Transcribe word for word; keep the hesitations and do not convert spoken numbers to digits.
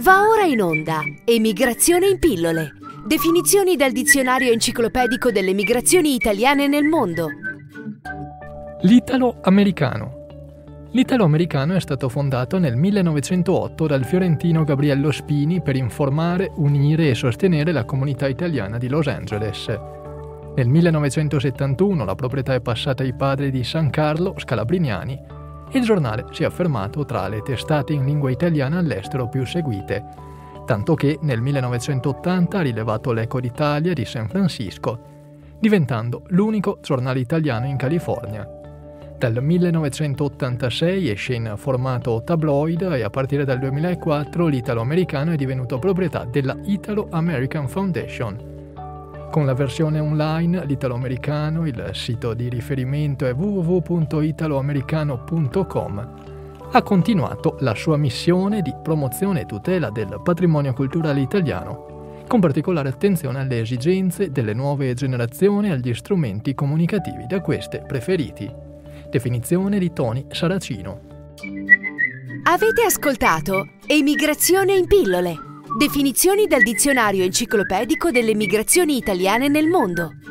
Va ora in onda Emigrazione in pillole. Definizioni dal Dizionario enciclopedico delle migrazioni italiane nel mondo. L'italo-americano. L'italo-americano è stato fondato nel millenovecentootto dal fiorentino Gabriello Spini per informare, unire e sostenere la comunità italiana di Los Angeles. Nel millenovecentosettantuno la proprietà è passata ai padri di San Carlo, Scalabriniani, e il giornale si è affermato tra le testate in lingua italiana all'estero più seguite, tanto che nel millenovecentottanta ha rilevato l'Eco d'Italia di San Francisco, diventando l'unico giornale italiano in California. Dal millenovecentottantasei esce in formato tabloid e a partire dal duemilaquattro l'italo-americano è divenuto proprietà della Italo-American Foundation. Con la versione online, l'italo-americano, il sito di riferimento è w w w punto italoamericano punto com, ha continuato la sua missione di promozione e tutela del patrimonio culturale italiano, con particolare attenzione alle esigenze delle nuove generazioni e agli strumenti comunicativi da queste preferiti. Definizione di Toni Saracino. Avete ascoltato Emigrazione in pillole. Definizioni dal Dizionario enciclopedico delle migrazioni italiane nel mondo.